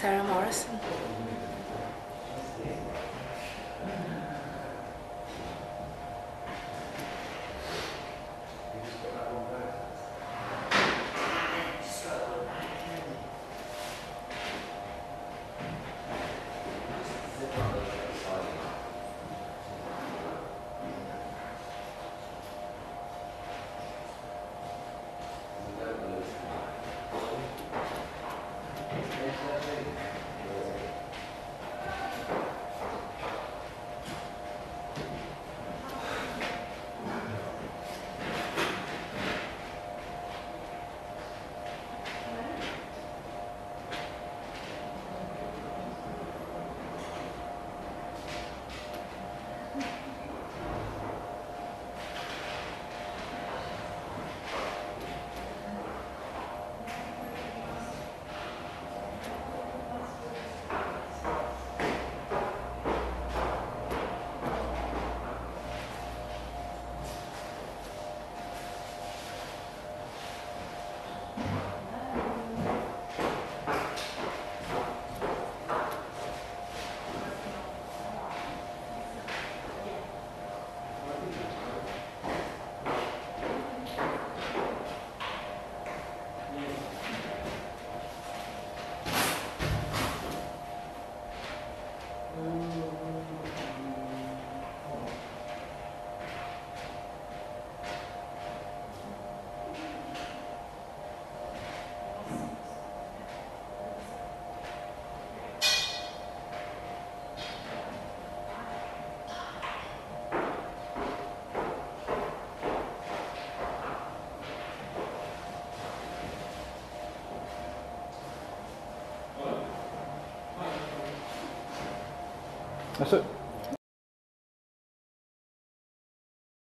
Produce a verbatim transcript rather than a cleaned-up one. Sarah Morrison. That's it.